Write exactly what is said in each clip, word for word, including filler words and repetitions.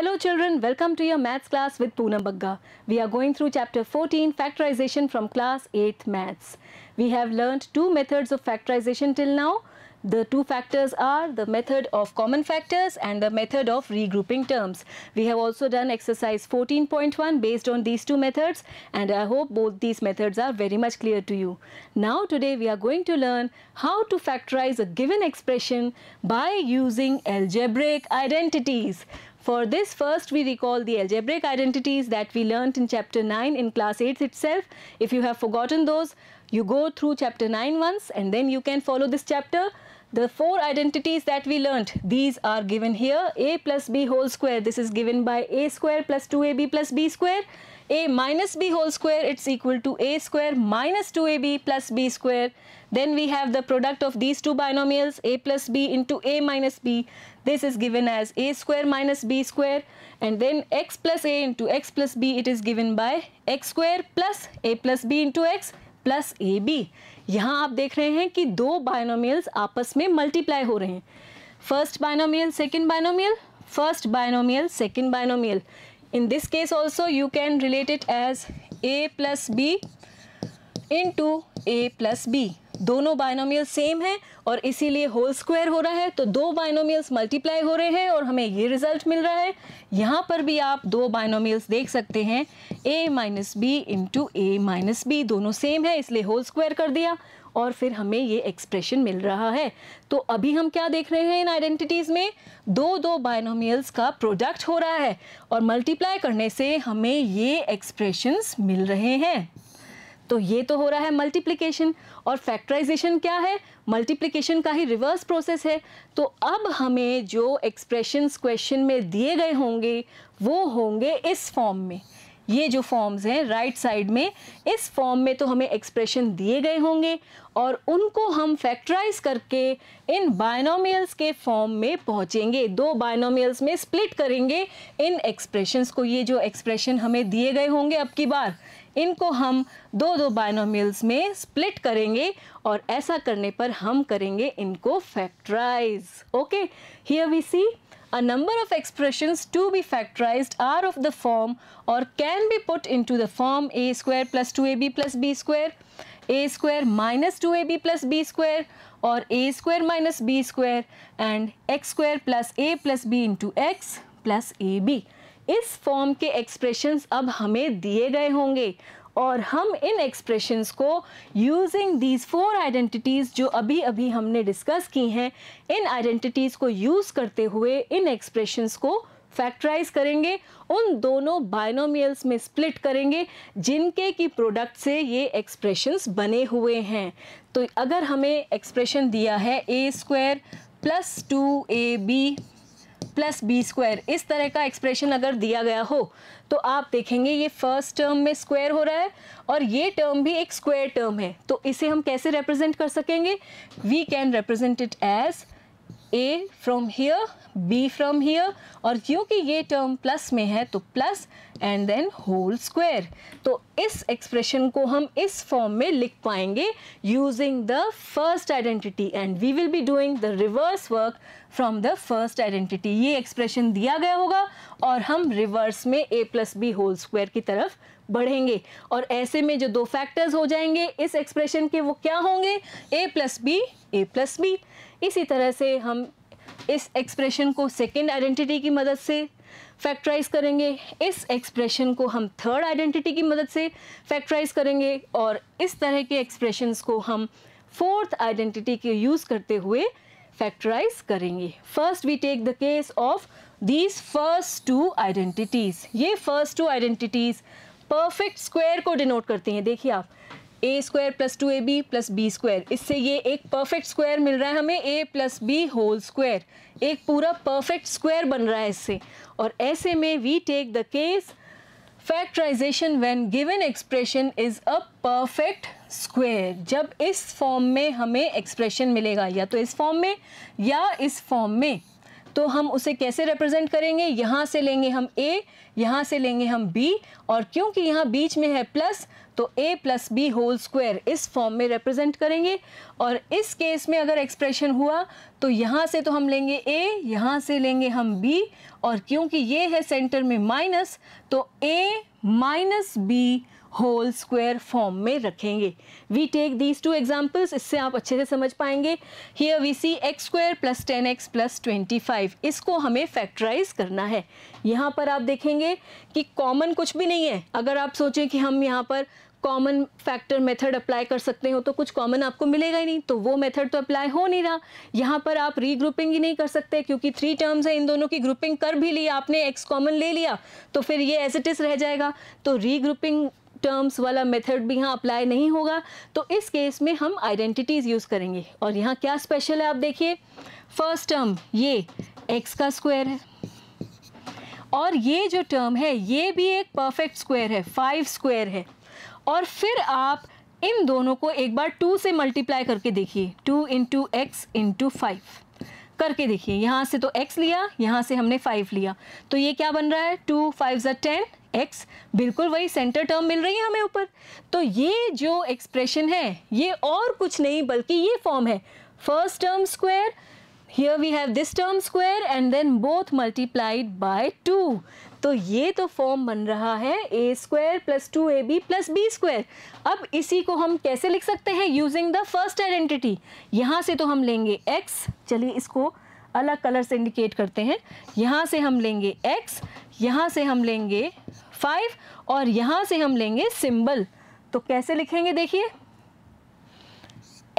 Hello children, welcome to your maths class with Poonam Bagga. We are going through chapter fourteen factorization from class eighth maths. We have learnt two methods of factorization till now. The two factors are the method of common factors and the method of regrouping terms. We have also done exercise fourteen point one based on these two methods, and I hope both these methods are very much clear to you. Now today we are going to learn how to factorize a given expression by using algebraic identities. For this, first we recall the algebraic identities that we learnt in chapter nine in class eight itself. If you have forgotten those, you go through chapter nine once and then you can follow this chapter. The four identities that we learnt, these are given here. A plus b whole square, this is given by a square plus two a b plus b square. A minus b whole square, it's equal to a square minus two a b plus b square. Then we have the product of these two binomials, a plus b into a minus b. This is given as a square minus b square. And then x plus a into x plus b, it is given by x square plus a plus b into x plus a b. यहाँ आप देख रहे हैं कि दो binomials आपस में multiply हो रहे हैं. First binomial, second binomial, first binomial, second binomial. In this case also you can relate it as a plus b into a plus b. दोनों बाइनोमियल सेम हैं और इसीलिए होल स्क्वायर हो रहा है, तो दो बाइनोमियल्स मल्टीप्लाई हो रहे हैं और हमें ये रिजल्ट मिल रहा है. यहाँ पर भी आप दो बाइनोमियल्स देख सकते हैं, a minus B into A minus B, दोनों सेम है इसलिए होल स्क्वायर कर दिया और फिर हमें ये एक्सप्रेशन मिल रहा है. तो अभी हम क्या देख रहे हैं, इन आइडेंटिटीज़ में दो दो बाइनोमियल्स का प्रोडक्ट हो रहा है और मल्टीप्लाई करने से हमें ये एक्सप्रेशंस मिल रहे हैं. तो ये तो हो रहा है मल्टीप्लिकेशन, और फैक्टराइजेशन क्या है, मल्टीप्लिकेशन का ही रिवर्स प्रोसेस है. तो अब हमें जो एक्सप्रेशंस क्वेश्चन में दिए गए होंगे वो होंगे इस फॉर्म में. ये जो फॉर्म्स हैं राइट साइड में, इस फॉर्म में तो हमें एक्सप्रेशन दिए गए होंगे और उनको हम फैक्टराइज करके इन बाइनोमियल्स के फॉर्म में पहुँचेंगे, दो बाइनोमियल्स में स्प्लिट करेंगे इन एक्सप्रेशंस को. ये जो एक्सप्रेशन हमें दिए गए होंगे अब की बार, इनको हम दो दो बाइनोमियल्स में स्प्लिट करेंगे और ऐसा करने पर हम करेंगे इनको factorise. Okay, here we see A number of expressions to be factorized are of the form or can be put into the form a square plus two a b plus b square, a square minus two a b plus b square or a square minus b square and x square plus a plus b into x plus a b. इस form के expressions अब हमें दिए गए होंगे और हम इन एक्सप्रेशंस को यूजिंग दीज फोर आइडेंटिटीज़ जो अभी अभी हमने डिस्कस की हैं, इन आइडेंटिटीज़ को यूज़ करते हुए इन एक्सप्रेशंस को फैक्टराइज करेंगे, उन दोनों बाइनोमियल्स में स्प्लिट करेंगे जिनके की प्रोडक्ट से ये एक्सप्रेशंस बने हुए हैं. तो अगर हमें एक्सप्रेशन दिया है ए square plus two A B plus B square, इस तरह का एक्सप्रेशन अगर दिया गया हो तो आप देखेंगे ये फर्स्ट टर्म में स्क्वायर हो रहा है और ये टर्म भी एक स्क्वायर टर्म है. तो इसे हम कैसे रिप्रेजेंट कर सकेंगे, we can represent it as A from here, B from here, और क्योंकि ये टर्म प्लस में है तो plus and then whole square. तो इस एक्सप्रेशन को हम इस फॉर्म में लिख पाएंगे using the first identity, and we will be doing the reverse work from the first identity. ये एक्सप्रेशन दिया गया होगा और हम रिवर्स में a plus B whole square की तरफ बढ़ेंगे और ऐसे में जो दो फैक्टर्स हो जाएंगे इस एक्सप्रेशन के वो क्या होंगे, a plus B, a plus B. इसी तरह से हम इस एक्सप्रेशन को सेकेंड आइडेंटिटी की मदद से फैक्टराइज करेंगे, इस एक्सप्रेशन को हम थर्ड आइडेंटिटी की मदद से फैक्टराइज करेंगे और इस तरह के एक्सप्रेशंस को हम फोर्थ आइडेंटिटी के यूज़ करते हुए फैक्टराइज करेंगे. First we take the case of these first two identities. ये first two identities perfect square को डिनोट करती हैं. देखिए आप, ए square plus two A B plus B square, इससे ये एक परफेक्ट स्क्वायर मिल रहा है हमें, A plus B whole square, एक पूरा परफेक्ट स्क्वायर बन रहा है इससे. और ऐसे में we take the case factorisation when given expression is a perfect square. जब इस फॉर्म में हमें एक्सप्रेशन मिलेगा, या तो इस फॉर्म में या इस फॉर्म में, तो हम उसे कैसे रिप्रेजेंट करेंगे, यहाँ से लेंगे हम ए, यहाँ से लेंगे हम बी, और क्योंकि यहाँ बीच में है प्लस तो ए प्लस बी होल स्क्वायर इस फॉर्म में रिप्रेजेंट करेंगे। और इस केस में अगर एक्सप्रेशन हुआ तो यहाँ से तो हम लेंगे ए, यहाँ से लेंगे हम बी, और क्योंकि ये है सेंटर में माइनस तो A minus B whole square form में रखेंगे। We take these two examples, इससे आप अच्छे से समझ पाएंगे। Here we see x square plus ten X plus twenty five, इसको हमें फैक्टराइज करना है। यहाँ पर आप देखेंगे कि कॉमन कुछ भी नहीं है। अगर आप सोचें कि हम यहाँ पर कॉमन फैक्टर मेथड अप्लाई कर सकते हो तो कुछ कॉमन आपको मिलेगा ही नहीं, तो वो मेथड तो अप्लाई हो नहीं रहा। यहाँ पर आप रीग्रुपिंग ही नहीं कर सकते क्योंकि थ्री टर्म्स हैं, इन दोनों की ग्रुपिंग कर भी लिया आपने, एक्स कॉमन ले लिया तो फिर ये एज इट इज रह जाएगा, तो रीग्रुपिंग टर्म्स वाला मेथड भी यहाँ अप्लाई नहीं होगा। तो इस केस में हम आइडेंटिटीज़ यूज़ करेंगे। और यहाँ क्या स्पेशल है आप देखिए, फर्स्ट टर्म ये एक्स का स्क्वायर है, और ये जो टर्म है ये भी एक परफेक्ट स्क्वायर है, फाइव स्क्वायर है। और फिर आप इन दोनों को एक बार टू से मल्टीप्लाई करके देखिए, two into x into five करके देखिए। यहाँ से तो x लिया, यहाँ से हमने फाइव लिया, तो ये क्या बन रहा है, टू फाइव ज़ा टेन x, बिल्कुल वही सेंटर टर्म मिल रही है हमें ऊपर। तो ये जो एक्सप्रेशन है ये और कुछ नहीं बल्कि ये फॉर्म है, first term square, here we have this term square and then both multiplied by two. तो ये तो फॉर्म बन रहा है ए square plus two A B plus B square. अब इसी को हम कैसे लिख सकते हैं, यूजिंग द फर्स्ट आइडेंटिटी। यहाँ से तो हम लेंगे एक्स, चलिए इसको अलग कलर से इंडिकेट करते हैं, यहाँ से हम लेंगे एक्स, यहाँ से हम लेंगे फाइव, और यहाँ से हम लेंगे सिंबल। तो कैसे लिखेंगे देखिए,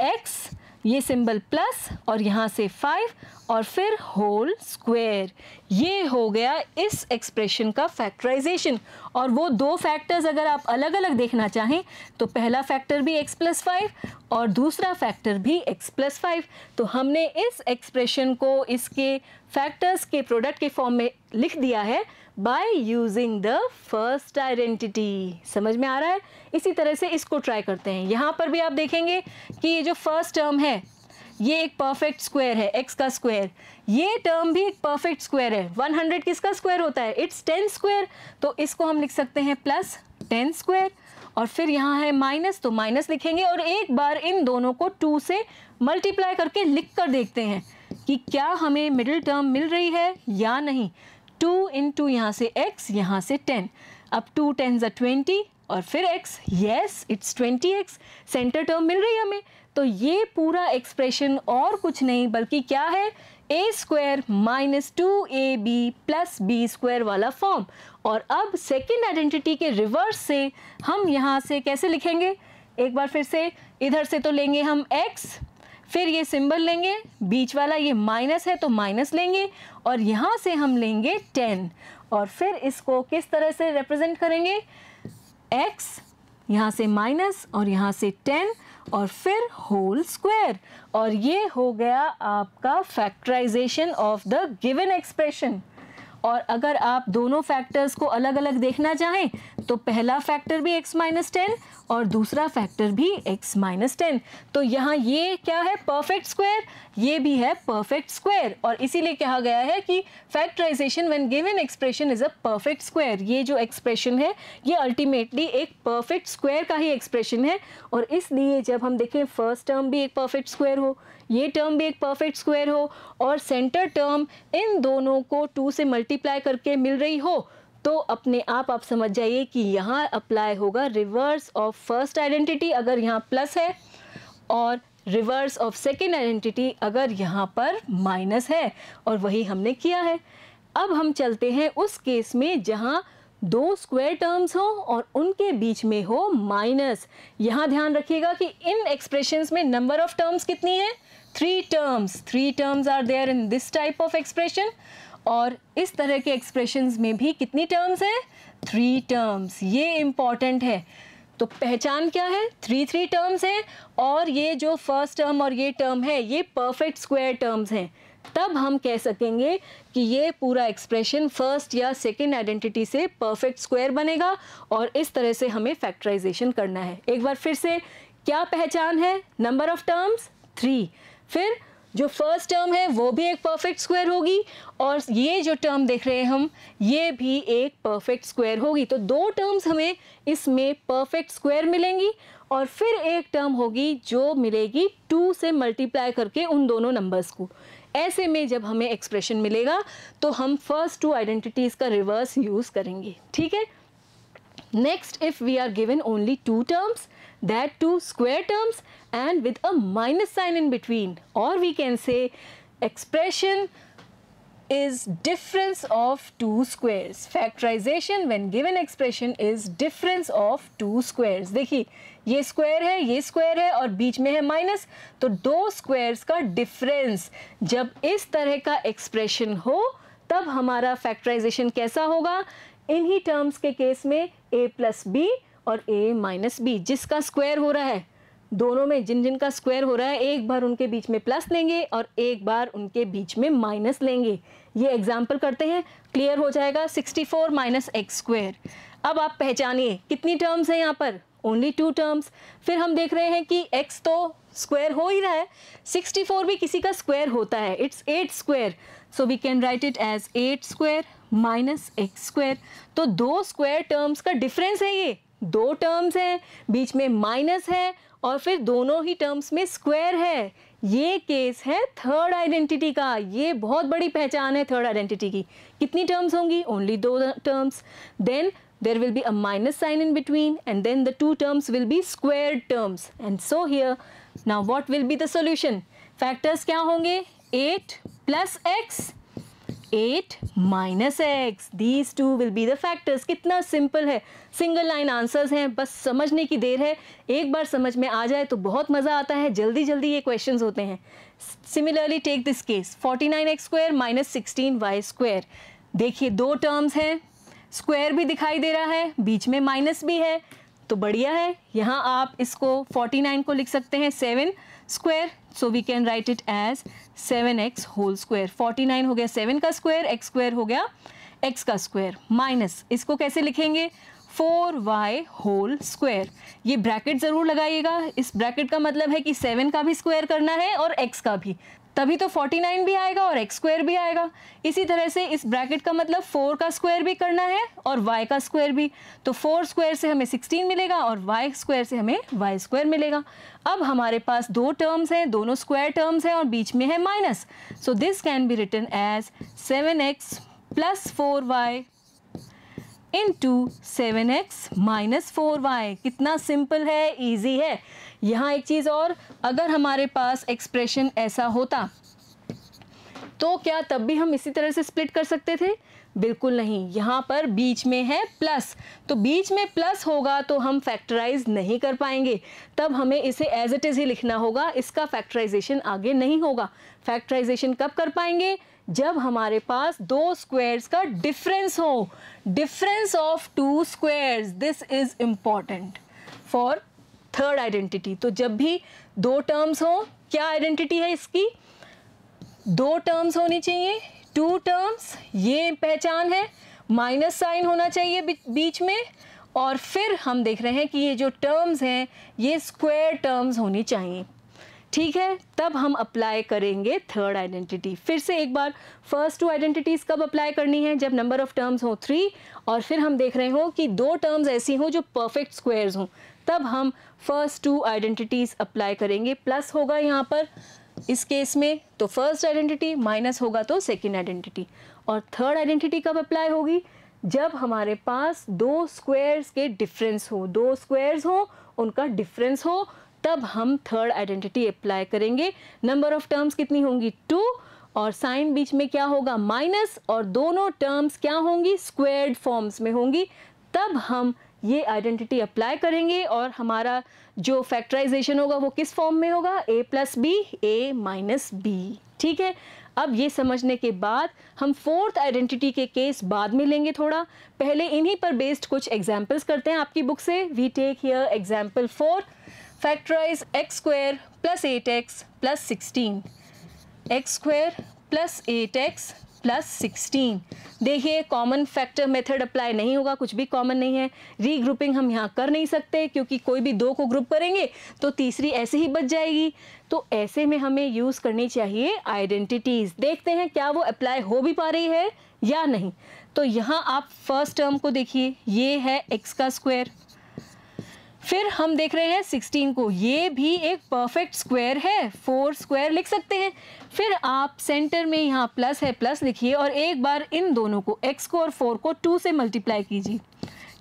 एक्स ये सिंबल प्लस और यहाँ से फाइव और फिर होल स्क्वायर। ये हो गया इस एक्सप्रेशन का फैक्टराइजेशन। और वो दो फैक्टर्स अगर आप अलग अलग देखना चाहें तो पहला फैक्टर भी x प्लस फाइव और दूसरा फैक्टर भी x प्लस फाइव। तो हमने इस एक्सप्रेशन को इसके फैक्टर्स के प्रोडक्ट के फॉर्म में लिख दिया है by using the first identity. समझ में आ रहा है? इसी तरह से इसको ट्राई करते हैं। यहाँ पर भी आप देखेंगे कि ये जो फर्स्ट टर्म है ये एक परफेक्ट स्क्वायर है, x का स्क्वायर, ये टर्म भी एक परफेक्ट स्क्वायर है। हंड्रेड किसका स्क्वायर होता है, इट्स टेन स्क्वायर, तो इसको हम लिख सकते हैं प्लस टेन स्क्वायर। और फिर यहाँ है माइनस तो माइनस लिखेंगे, और एक बार इन दोनों को टू से मल्टीप्लाई करके लिख कर देखते हैं कि क्या हमें मिडिल टर्म मिल रही है या नहीं। टू इन टू यहाँ से x, यहाँ से टेन, अब टू टेन ज़ा ट्वेंटी और फिर x, yes it's twenty X, centre term मिल रही है हमें। तो ये पूरा एक्सप्रेशन और कुछ नहीं बल्कि क्या है, ए square minus two A B plus B square वाला फॉर्म। और अब सेकेंड आइडेंटिटी के रिवर्स से हम यहाँ से कैसे लिखेंगे, एक बार फिर से इधर से तो लेंगे हम x, फिर ये सिंबल लेंगे, बीच वाला ये माइनस है तो माइनस लेंगे, और यहाँ से हम लेंगे टेन। और फिर इसको किस तरह से रिप्रेजेंट करेंगे, x, यहाँ से माइनस और यहाँ से टेन और फिर होल स्क्वायर। और ये हो गया आपका factorisation of the given expression. और अगर आप दोनों फैक्टर्स को अलग अलग देखना चाहें तो पहला फैक्टर भी x माइनस टेन और दूसरा फैक्टर भी x माइनस टेन। तो यहाँ ये क्या है, परफेक्ट स्क्वायर, ये भी है परफेक्ट स्क्वायर। और इसीलिए कहा गया है कि factorisation when given expression is a perfect square. ये जो एक्सप्रेशन है ये अल्टीमेटली एक परफेक्ट स्क्वायर का ही एक्सप्रेशन है। और इसलिए जब हम देखें फर्स्ट टर्म भी एक परफेक्ट स्क्वायर हो, ये टर्म भी एक परफेक्ट स्क्वायर हो, और सेंटर टर्म इन दोनों को टू से मल्टीप्लाई करके मिल रही हो, तो अपने आप आप समझ जाइए कि यहाँ अप्लाई होगा रिवर्स ऑफ फर्स्ट आइडेंटिटी अगर यहाँ प्लस है, और रिवर्स ऑफ सेकेंड आइडेंटिटी अगर यहाँ पर माइनस है, और वही हमने किया है। अब हम चलते हैं उस केस में जहाँ दो स्क्वायर टर्म्स हो और उनके बीच में हो माइनस। यहाँ ध्यान रखिएगा कि इन एक्सप्रेशंस में नंबर ऑफ टर्म्स कितनी है, three terms. Three terms are there in this type of expression. और इस तरह के एक्सप्रेशंस में भी कितनी टर्म्स हैं, थ्री टर्म्स। ये इम्पॉर्टेंट है। तो पहचान क्या है, थ्री थ्री टर्म्स हैं, और ये जो फर्स्ट टर्म और ये टर्म है ये परफेक्ट स्क्वायर टर्म्स हैं। तब हम कह सकेंगे कि ये पूरा एक्सप्रेशन फर्स्ट या सेकेंड आइडेंटिटी से परफेक्ट स्क्वायर बनेगा। और इस तरह से हमें फैक्टराइजेशन करना है। एक बार फिर से क्या पहचान है, नंबर ऑफ टर्म्स थ्री, फिर जो फर्स्ट टर्म है वो भी एक परफेक्ट स्क्वायर होगी और ये जो टर्म देख रहे हैं हम ये भी एक परफेक्ट स्क्वायर होगी। तो दो टर्म्स हमें इसमें परफेक्ट स्क्वायर मिलेंगी और फिर एक टर्म होगी जो मिलेगी टू से मल्टीप्लाई करके उन दोनों नंबर्स को। ऐसे में जब हमें एक्सप्रेशन मिलेगा तो हम फर्स्ट टू आइडेंटिटीज़ का रिवर्स यूज़ करेंगे। ठीक है, next if we are given only two terms, that two square terms and with a minus sign in between, or we can say expression is difference of two squares. Factorization when given expression is difference of two squares. देखिए ये square है, ये square है और बीच में है minus, तो दो squares का difference। जब इस तरह का expression हो तब हमारा factorization कैसा होगा? इन्हीं terms के case में a plus b और a माइनस बी, जिसका स्क्वायर हो रहा है दोनों में, जिन जिन का स्क्वायर हो रहा है एक बार उनके बीच में प्लस लेंगे और एक बार उनके बीच में माइनस लेंगे। ये एग्जाम्पल करते हैं, क्लियर हो जाएगा। Sixty four minus x square. अब आप पहचानिए कितनी टर्म्स हैं यहाँ पर, ओनली टू टर्म्स। फिर हम देख रहे हैं कि x तो स्क्वायर हो ही रहा है, सिक्सटी फोर भी किसी का स्क्वायर होता है, it's eight square, so we can write it as eight square minus x square. तो दो स्क्वायर टर्म्स का डिफरेंस है, ये दो टर्म्स हैं, बीच में माइनस है और फिर दोनों ही टर्म्स में स्क्वायर है। ये केस है थर्ड आइडेंटिटी का। ये बहुत बड़ी पहचान है थर्ड आइडेंटिटी की। कितनी टर्म्स होंगी? ओनली दो terms. Then there will be a minus sign in between and then the two terms will be squared terms and so here. Now what will be the solution? Factors क्या होंगे? Eight plus x, eight minus x, these two will be the factors. कितना simple है, single line answers हैं, बस समझने की देर है। एक बार समझ में आ जाए तो बहुत मज़ा आता है, जल्दी जल्दी ये क्वेश्चंस होते हैं। Similarly take this case, forty nine x square minus sixteen y square. देखिए दो टर्म्स हैं, स्क्वायर भी दिखाई दे रहा है, बीच में माइनस भी है, तो बढ़िया है। यहाँ आप इसको फोर्टी नाइन को लिख सकते हैं seven square, so we can write it as seven x whole square. Forty nine हो गया सेवन का स्क्वायर, एक्स स्क्वायर हो गया x का स्क्वायर, माइनस इसको कैसे लिखेंगे? Four y whole square. ये ब्रैकेट ज़रूर लगाइएगा, इस ब्रैकेट का मतलब है कि सेवन का भी स्क्वायर करना है और x का भी, तभी तो फोर्टी नाइन भी आएगा और एक्स स्क्वायर भी आएगा। इसी तरह से इस ब्रैकेट का मतलब फोर का स्क्वायर भी करना है और y का स्क्वायर भी, तो फोर स्क्वायर से हमें सिक्सटीन मिलेगा और y स्क्वायर से हमें y स्क्वायर मिलेगा। अब हमारे पास दो टर्म्स हैं, दोनों स्क्वायर टर्म्स हैं और बीच में है minus, so this can be written as seven x plus four y into seven x minus four y. कितना सिंपल है, ईजी है। यहाँ एक चीज़ और, अगर हमारे पास एक्सप्रेशन ऐसा होता तो क्या तब भी हम इसी तरह से स्प्लिट कर सकते थे? बिल्कुल नहीं। यहाँ पर बीच में है प्लस, तो बीच में प्लस होगा तो हम फैक्टराइज नहीं कर पाएंगे, तब हमें इसे एज इट इज़ ही लिखना होगा, इसका फैक्टराइजेशन आगे नहीं होगा। फैक्टराइजेशन कब कर पाएंगे? जब हमारे पास दो स्क्वायर्स का डिफरेंस हो, difference of two squares. This is important for third identity. तो जब भी दो टर्म्स हो, क्या आइडेंटिटी है इसकी? दो टर्म्स होनी चाहिए, टू टर्म्स, ये पहचान है, माइनस साइन होना चाहिए बीच में, और फिर हम देख रहे हैं कि ये जो टर्म्स हैं ये स्क्वायर टर्म्स होनी चाहिए। ठीक है, तब हम अप्लाई करेंगे थर्ड आइडेंटिटी। फिर से एक बार, फर्स्ट टू आइडेंटिटीज़ कब अप्लाई करनी है? जब नंबर ऑफ टर्म्स हो थ्री और फिर हम देख रहे हो कि दो टर्म्स ऐसी हों जो परफेक्ट स्क्वायर्स हों, तब हम फर्स्ट टू आइडेंटिटीज़ अप्लाई करेंगे। प्लस होगा यहाँ पर इस केस में तो फर्स्ट आइडेंटिटी, माइनस होगा तो सेकेंड आइडेंटिटी। और थर्ड आइडेंटिटी कब अप्लाई होगी? जब हमारे पास दो स्क्वायर्स के डिफरेंस हो, दो स्क्वायर्स हों, उनका डिफरेंस हो, तब हम थर्ड आइडेंटिटी अप्लाई करेंगे। नंबर ऑफ टर्म्स कितनी होंगी? टू, और साइन बीच में क्या होगा? माइनस, और दोनों टर्म्स क्या होंगी? स्क्वायर्ड फॉर्म्स में होंगी, तब हम ये आइडेंटिटी अप्लाई करेंगे। और हमारा जो फैक्टराइजेशन होगा वो किस फॉर्म में होगा? a plus B, a minus b. ठीक है, अब ये समझने के बाद हम फोर्थ आइडेंटिटी के केस बाद में लेंगे थोड़ा, पहले इन्हीं पर बेस्ड कुछ एग्जाम्पल्स करते हैं आपकी बुक से। We take here example four, factorise x square plus eight x plus sixteen, x square plus eight x plus sixteen. देखिए कॉमन फैक्टर मेथड अप्लाई नहीं होगा, कुछ भी कॉमन नहीं है। रीग्रुपिंग हम यहाँ कर नहीं सकते क्योंकि कोई भी दो को ग्रुप करेंगे तो तीसरी ऐसे ही बच जाएगी। तो ऐसे में हमें यूज़ करनी चाहिए आइडेंटिटीज़। देखते हैं क्या वो अप्लाई हो भी पा रही है या नहीं। तो यहाँ आप फर्स्ट टर्म को देखिए, ये है एक्स का स्क्वायर। फिर हम देख रहे हैं सिक्सटीन को, ये भी एक परफेक्ट स्क्वायर है, फोर स्क्वायर लिख सकते हैं। फिर आप सेंटर में यहाँ प्लस है, प्लस लिखिए और एक बार इन दोनों को, एक्स को और फोर को टू से मल्टीप्लाई कीजिए,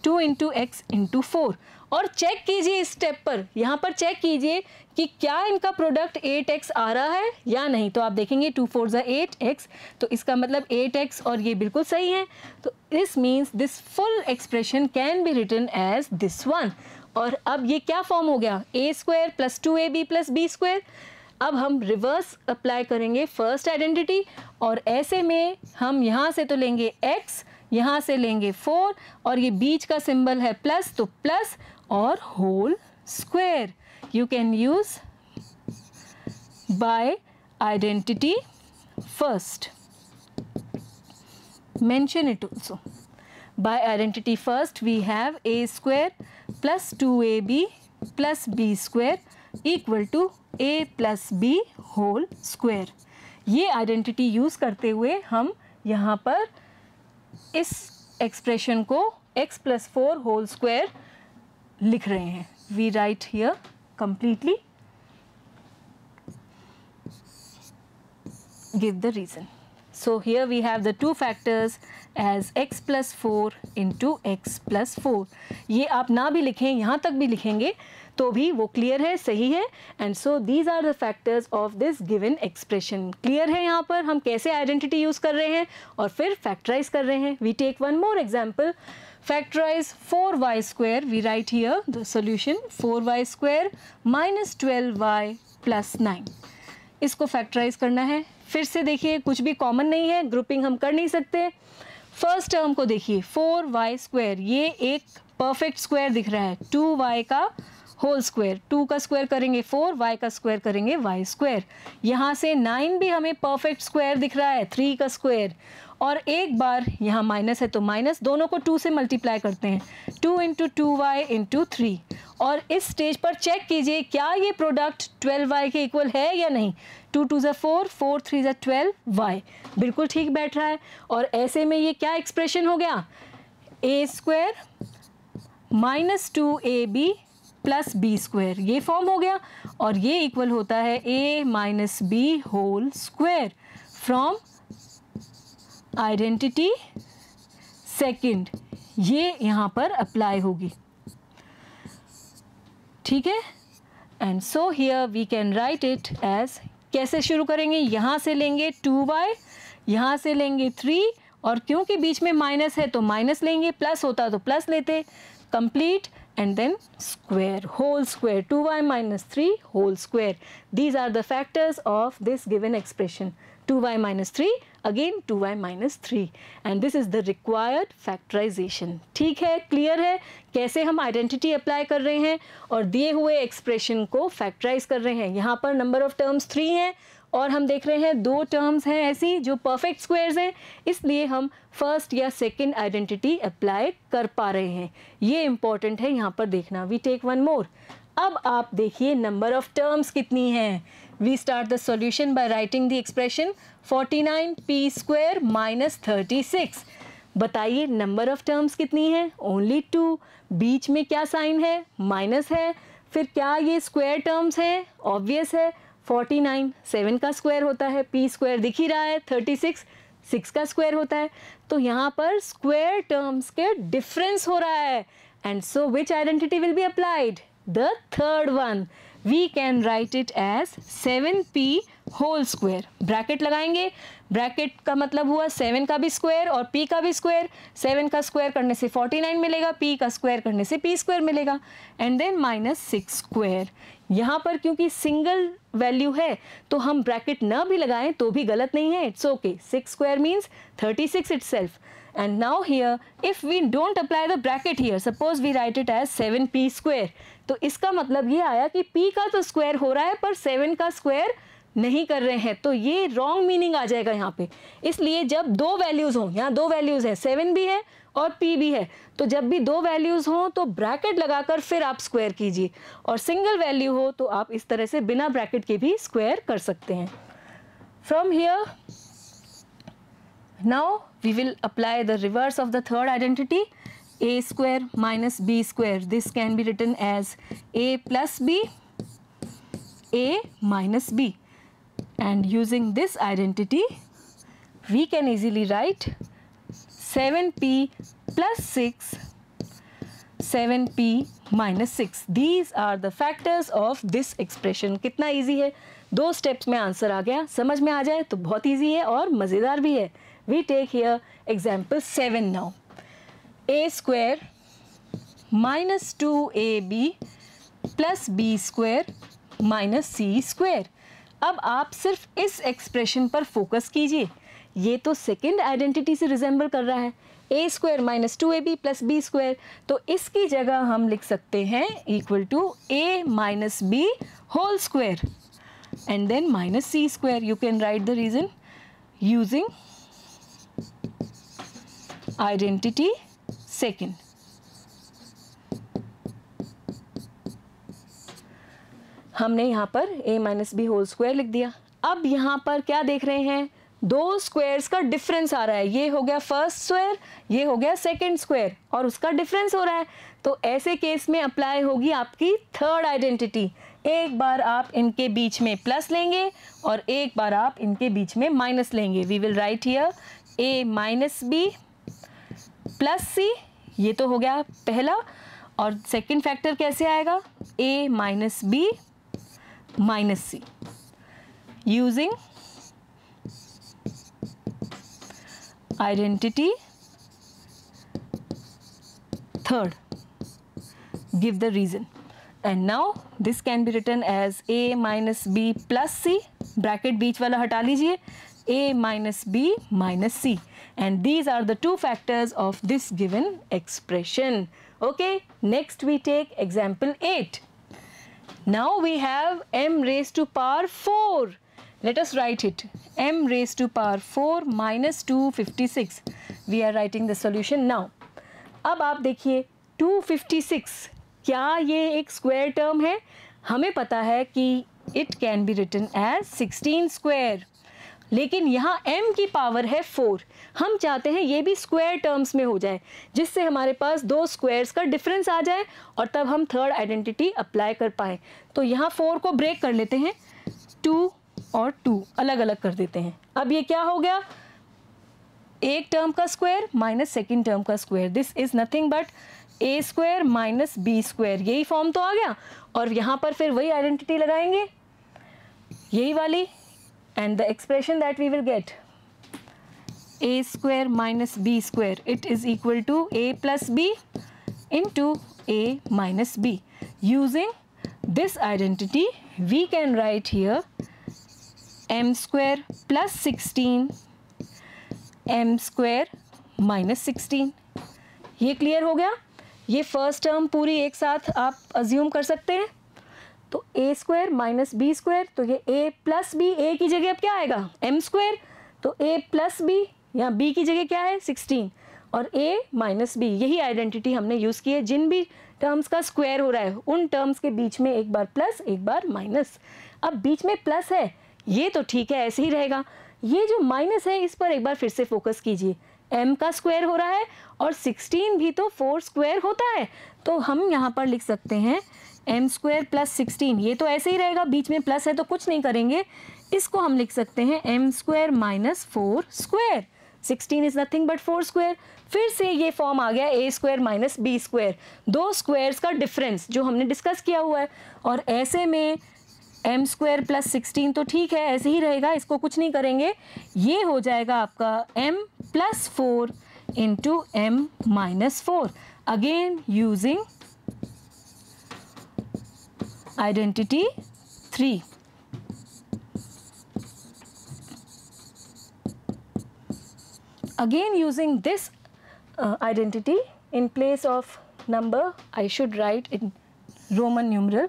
two into x into four. और चेक कीजिए इस स्टेप पर, यहाँ पर चेक कीजिए कि क्या इनका प्रोडक्ट एट एक्स आ रहा है या नहीं। तो आप देखेंगे टू फोर ज़ा एट एक्स, तो इसका मतलब एट एक्स और ये बिल्कुल सही है। तो this means this full expression can be written as this one. और अब ये क्या फॉर्म हो गया, a square plus two A B plus B square. अब हम रिवर्स अप्लाई करेंगे फर्स्ट आइडेंटिटी, और ऐसे में हम यहाँ से तो लेंगे एक्स, यहाँ से लेंगे फोर और ये बीच का सिंबल है प्लस, तो प्लस और whole square. You can use by identity first, mention it also. By identity first we have a square plus two a b plus b square equal to a plus b whole square। ये identity use करते हुए हम यहाँ पर इस expression को x plus four whole square लिख रहे हैं। We write here completely, give the reason। So here we have the two factors as x plus four into x plus four। ये आप ना भी लिखें, यहाँ तक भी लिखेंगे तो भी वो क्लियर है, सही है। And so these are the factors of this given expression. Clear है यहाँ पर हम कैसे आइडेंटिटी यूज़ कर रहे हैं और फिर फैक्टराइज कर रहे हैं। We take one more example, factorise four y square. We write here the solution, four y square minus twelve y plus nine. इसको फैक्टराइज करना है। फिर से देखिए कुछ भी कॉमन नहीं है, ग्रुपिंग हम कर नहीं सकते। फर्स्ट टर्म को देखिए, फोर वाई स्क्वायर, ये एक परफेक्ट स्क्वायर दिख रहा है, टू वाई का होल स्क्वायर। टू का स्क्वायर करेंगे फोर, वाई का स्क्वायर करेंगे वाई स्क्वायर। यहाँ से नाइन भी हमें परफेक्ट स्क्वायर दिख रहा है, थ्री का स्क्वायर। और एक बार यहाँ माइनस है तो माइनस, दोनों को टू से मल्टीप्लाई करते हैं, two into two y into three. और इस स्टेज पर चेक कीजिए क्या ये प्रोडक्ट ट्वेल्व वाई के इक्वल है या नहीं। टू टू ज़ा फोर, फोर थ्री ज़ा ट्वेल्व वाई, बिल्कुल ठीक बैठ रहा है। और ऐसे में ये क्या एक्सप्रेशन हो गया, a square minus two A B plus B square, ये फॉर्म हो गया। और ये इक्वल होता है a minus B whole square from identity second. ये यहाँ पर अप्लाई होगी, ठीक है। And so here we can write it as, कैसे शुरू करेंगे, यहाँ से लेंगे टू वाई, यहाँ से लेंगे थ्री, और क्योंकि बीच में माइनस है तो माइनस लेंगे, प्लस होता तो प्लस लेते, complete. And then square, whole square, two y minus three whole square. These are the factors of this given expression, two y minus three, again two y minus three, and this is the required factorization. ठीक है, clear है कैसे हम identity apply कर रहे हैं और दिए हुए expression को factorize कर रहे हैं। यहाँ पर number of terms three हैं और हम देख रहे हैं दो terms हैं ऐसी जो perfect squares हैं, इसलिए हम फर्स्ट या सेकेंड आइडेंटिटी अप्लाई कर पा रहे हैं। ये इम्पॉर्टेंट है यहाँ पर देखना। वी टेक वन मोर, अब आप देखिए नंबर ऑफ टर्म्स कितनी हैं। We start the solution by writing the expression forty nine p square minus thirty six. बताइए नंबर ऑफ टर्म्स कितनी हैं, ओनली टू। बीच में क्या साइन है, माइनस है। फिर क्या ये स्क्वायर टर्म्स हैं, ऑब्वियस है। फोर्टी नाइन सेवन का स्क्वायर होता है, पी स्क्वायर दिख ही रहा है, थर्टी सिक्स सिक्स का स्क्वायर होता है। तो यहाँ पर स्क्वायर टर्म्स के डिफरेंस हो रहा है। And so which identity will be applied, the third one. We can write it as seven p whole square. Bracket लगाएंगे, ब्रैकेट का मतलब हुआ सेवन का भी स्क्वायर और पी का भी स्क्वायर। सेवन का स्क्वायर करने से फोर्टी नाइन मिलेगा, पी का स्क्वायर करने से पी स्क्वायर मिलेगा। And then minus six square. यहाँ पर क्योंकि सिंगल वैल्यू है तो हम ब्रैकेट ना भी लगाएं तो भी गलत नहीं है, it's okay. Six square means thirty six itself. And now here, if we don't apply the bracket here, suppose we write it as seven p square, तो इसका मतलब ये आया कि p का तो square हो रहा है पर सेवन का square नहीं कर रहे हैं तो ये रॉन्ग मीनिंग आ जाएगा यहाँ पे। इसलिए जब दो वैल्यूज़ हों, यहाँ दो वैल्यूज़ हैं, सेवन भी है और पी भी है, तो जब भी दो वैल्यूज़ हों तो ब्रैकेट लगाकर फिर आप स्क्वायर कीजिए, और सिंगल वैल्यू हो तो आप इस तरह से बिना ब्रैकेट के भी स्क्वायर कर सकते हैं। From here now we will apply the reverse of the third identity, a square minus b square. This can be written as a plus B, a minus b, and using this identity we can easily write seven p plus six, seven p minus six. These are the factors of this expression. कितना easy है, दो steps में answer आ गया। समझ में आ जाए तो बहुत easy है और मज़ेदार भी है। We take here example seven now. a square minus two a b plus b square minus c square. अब आप सिर्फ इस एक्सप्रेशन पर फोकस कीजिए, ये तो सेकंड आइडेंटिटी से रिजेंबल कर रहा है, ए square minus two A B plus B square. तो इसकी जगह हम लिख सकते हैं equal to a minus B whole square and then minus c square. You can write the reason using identity second. हमने यहाँ पर a minus B whole square लिख दिया। अब यहाँ पर क्या देख रहे हैं, दो स्क्वायर्स का डिफरेंस आ रहा है। ये हो गया फर्स्ट स्क्वायर, ये हो गया सेकंड स्क्वायर, और उसका डिफरेंस हो रहा है। तो ऐसे केस में अप्लाई होगी आपकी थर्ड आइडेंटिटी। एक बार आप इनके बीच में प्लस लेंगे और एक बार आप इनके बीच में माइनस लेंगे। We will write here a minus b plus c, ये तो हो गया पहला, और सेकेंड फैक्टर कैसे आएगा, a minus b minus c. Using identity third give the reason, and now this can be written as a minus b plus c, bracket बीच वाला हटा लीजिए, a minus b minus c, and these are the two factors of this given expression. Okay, next we take example eight. Now we have m raised to power four. Let us write it. m raised to power four minus two fifty-six. We are writing the solution now. अब आप देखिए two fifty-six, क्या ये एक square term है? हमें पता है कि it can be written as sixteen square. लेकिन यहाँ m की पावर है फोर। हम चाहते हैं ये भी स्क्वायर टर्म्स में हो जाए, जिससे हमारे पास दो स्क्वायर्स का डिफरेंस आ जाए और तब हम थर्ड आइडेंटिटी अप्लाई कर पाए। तो यहाँ फोर को ब्रेक कर लेते हैं, टू और टू अलग अलग कर देते हैं। अब ये क्या हो गया, एक टर्म का स्क्वायर माइनस सेकेंड टर्म का square. This is nothing but a square minus b square, यही फॉर्म तो आ गया। और यहाँ पर फिर वही आइडेंटिटी लगाएंगे, यही वाली, and the expression that we will get a square minus b square, it is equal to a plus b into a minus b. Using this identity we can write here m square plus sixteen, m square minus sixteen. ये clear हो गया। ये first term पूरी एक साथ आप assume कर सकते हैं, तो a square minus b square, तो ये ए प्लस बी, ए की जगह अब क्या आएगा, एम स्क्वायर, तो ए प्लस बी, यहाँ बी की जगह क्या है सिक्सटीन, और ए माइनस बी, यही आइडेंटिटी हमने यूज़ की है। जिन भी टर्म्स का स्क्वायर हो रहा है उन टर्म्स के बीच में एक बार प्लस एक बार माइनस। अब बीच में प्लस है, ये तो ठीक है, ऐसे ही रहेगा। ये जो माइनस है इस पर एक बार फिर से फोकस कीजिए, m का स्क्वायर हो रहा है और सिक्सटीन भी तो फोर स्क्वायर होता है, तो हम यहाँ पर लिख सकते हैं एम स्क्वायर प्लस सिक्सटीन, ये तो ऐसे ही रहेगा, बीच में प्लस है तो कुछ नहीं करेंगे। इसको हम लिख सकते हैं m square minus four square, sixteen is nothing but four square. फिर से ये फॉर्म आ गया a square minus b square, दो स्क्वायर्स का डिफरेंस जो हमने डिस्कस किया हुआ है। और ऐसे में एम स्क्वायर प्लस सिक्सटीन तो ठीक है, ऐसे ही रहेगा, इसको कुछ नहीं करेंगे। ये हो जाएगा आपका m plus four into m minus four, again using identity three. Again using this identity, in place of number I should write in Roman numeral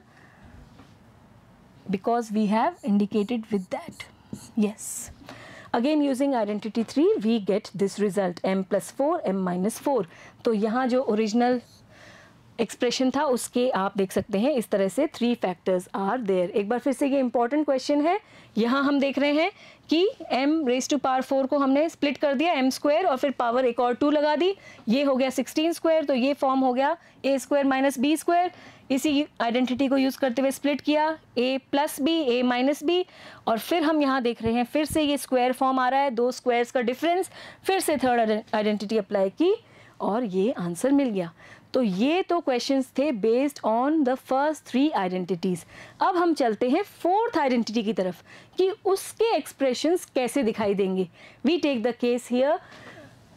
because we have indicated with that. Yes. Again using identity three we get this result m plus four m minus four. तो यहाँ जो original expression था उसके आप देख सकते हैं इस तरह से थ्री फैक्टर्स आर देयर. एक बार फिर से ये इंपॉर्टेंट क्वेश्चन है. यहाँ हम देख रहे हैं कि m raise to power four को हमने स्प्लिट कर दिया m स्क्वायर और फिर पावर एक और टू लगा दी. ये हो गया सिक्सटीन स्क्वायर तो ये फॉर्म हो गया a square minus b square. इसी आइडेंटिटी को यूज़ करते हुए स्प्लिट किया a plus B a minus b और फिर हम यहाँ देख रहे हैं फिर से ये स्क्वायर फॉर्म आ रहा है. दो स्क्वायर्स का डिफरेंस. फिर से थर्ड आइडेंटिटी अप्लाई की और ये आंसर मिल गया. तो ये तो क्वेश्चंस थे based on the first three identities. अब हम चलते हैं फोर्थ आइडेंटिटी की तरफ कि उसके एक्सप्रेशंस कैसे दिखाई देंगे. We take the case here